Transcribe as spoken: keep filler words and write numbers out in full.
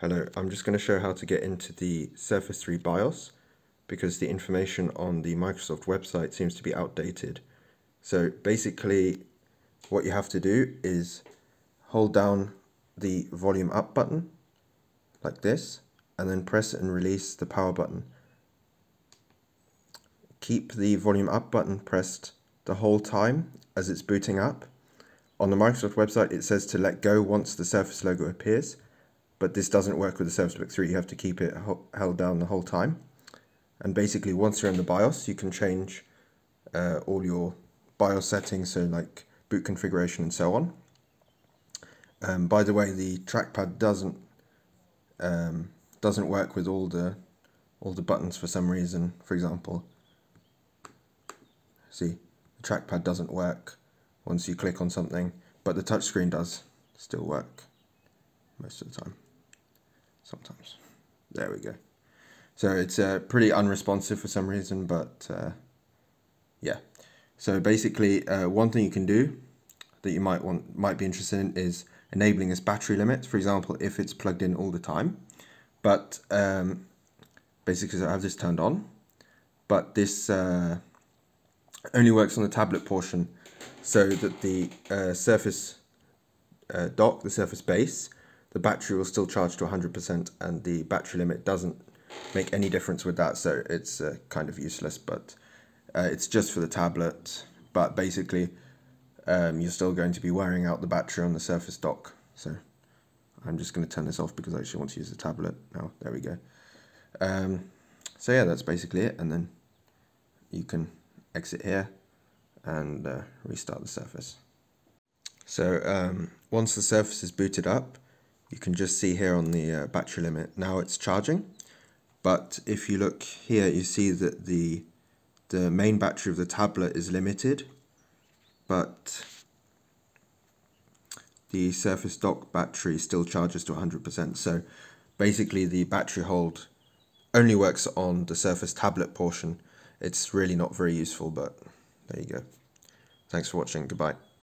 Hello, I'm just going to show how to get into the Surface three BIOS because the information on the Microsoft website seems to be outdated. So basically what you have to do is hold down the volume up button like this and then press and release the power button. Keep the volume up button pressed the whole time as it's booting up. On the Microsoft website it says to let go once the Surface logo appears. But this doesn't work with the Surface Book three, you have to keep it held down the whole time. And basically once you're in the BIOS, you can change uh, all your BIOS settings, so like boot configuration and so on. Um, by the way, the trackpad doesn't um, doesn't work with all the all the buttons for some reason. For example, see, the trackpad doesn't work once you click on something, but the touchscreen does still work most of the time. Sometimes. There we go. So it's uh, pretty unresponsive for some reason, but uh, yeah. So basically uh, one thing you can do that you might want might be interested in is enabling its battery limit, for example, if it's plugged in all the time. But um, basically so I have this turned on, but this uh, only works on the tablet portion, so that the uh, Surface uh, Dock, the Surface base, the battery will still charge to one hundred percent, and the battery limit doesn't make any difference with that, so it's uh, kind of useless, but uh, it's just for the tablet. But basically um, you're still going to be wearing out the battery on the Surface Dock, so I'm just going to turn this off because I actually want to use the tablet now. There we go. Um, so yeah, that's basically it, and then you can exit here and uh, restart the Surface. So um, once the Surface is booted up, you can just see here on the uh, battery limit, now it's charging, but if you look here you see that the the main battery of the tablet is limited, but the Surface Dock battery still charges to one hundred percent, so basically the battery hold only works on the Surface tablet portion. It's really not very useful, but there you go. Thanks for watching, goodbye.